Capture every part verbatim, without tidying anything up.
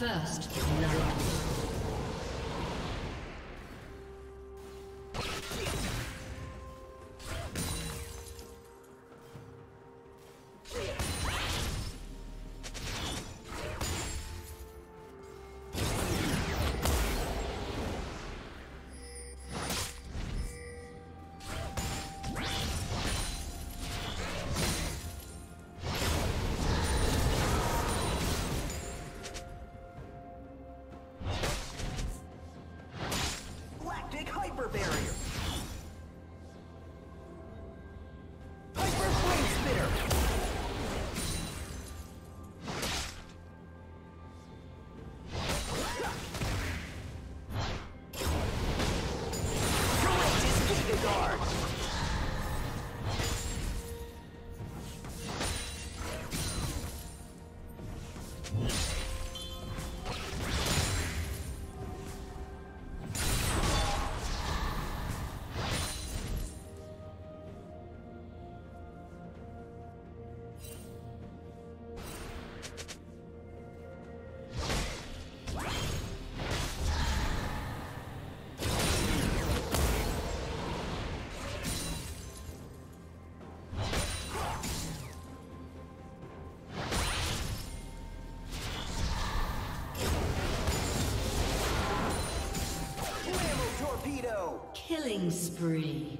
First love. Killing spree.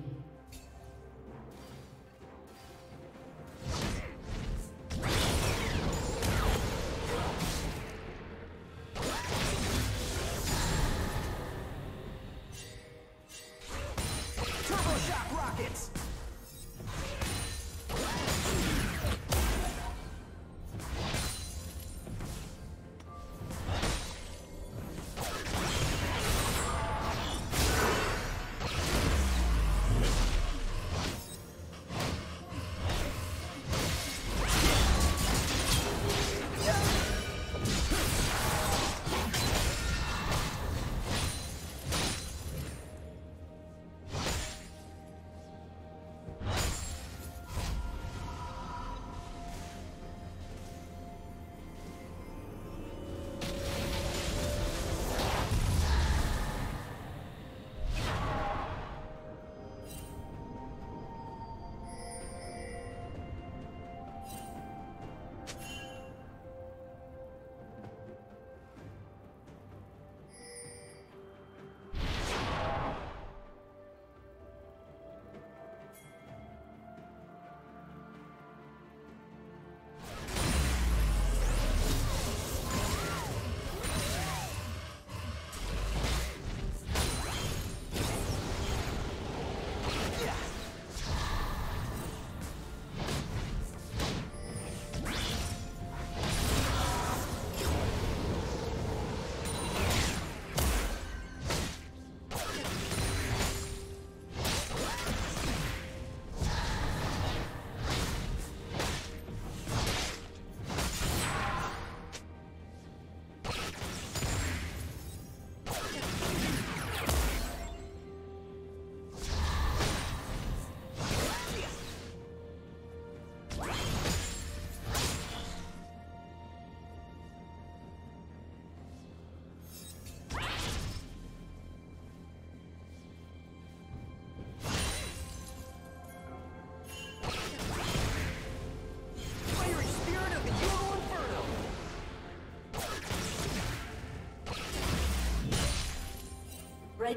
The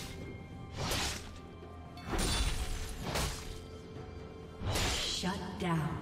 Shut down.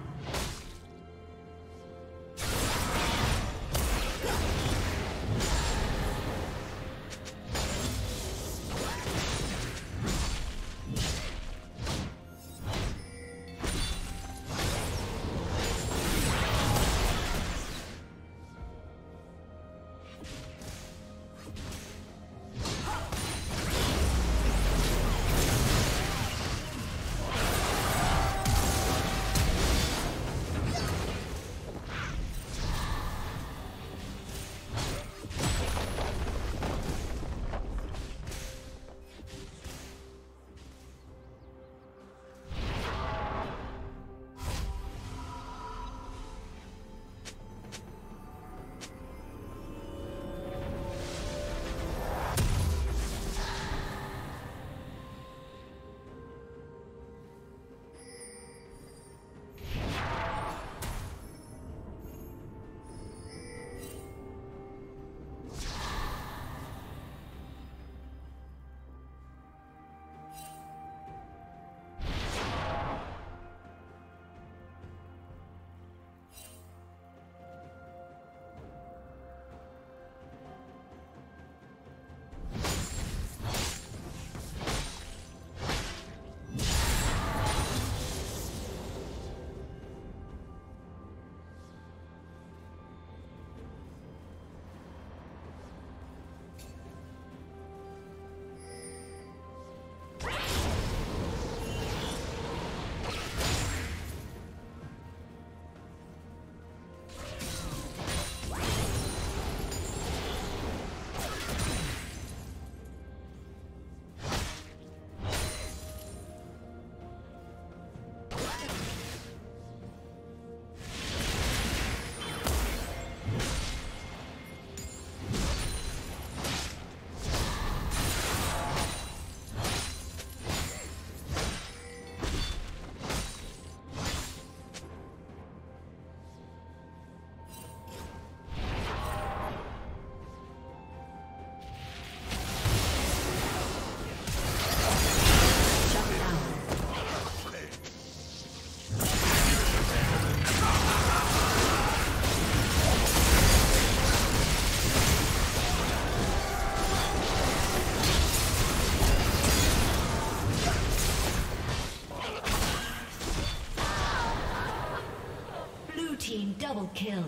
kill.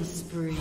Spree.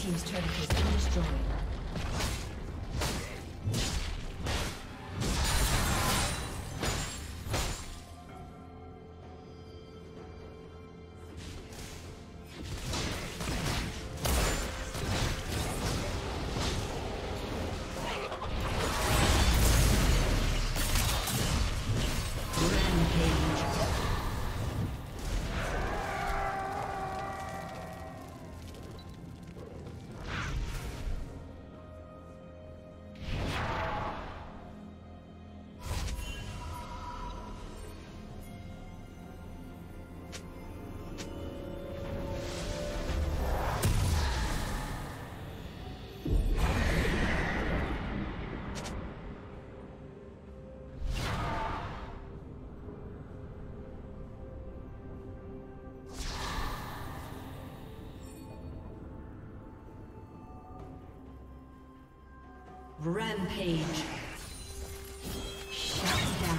Team's turret has been destroyed. Rampage. Shut down.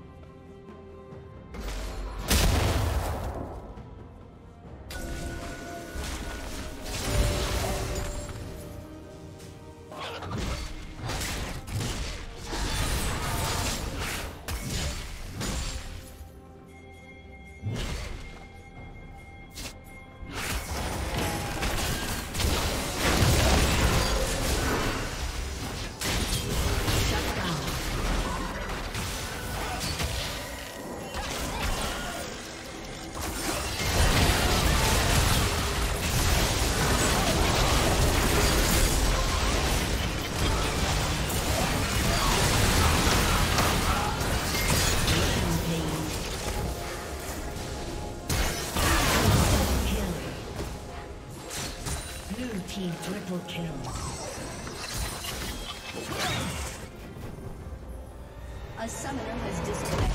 team triple kill. A summoner has disconnected.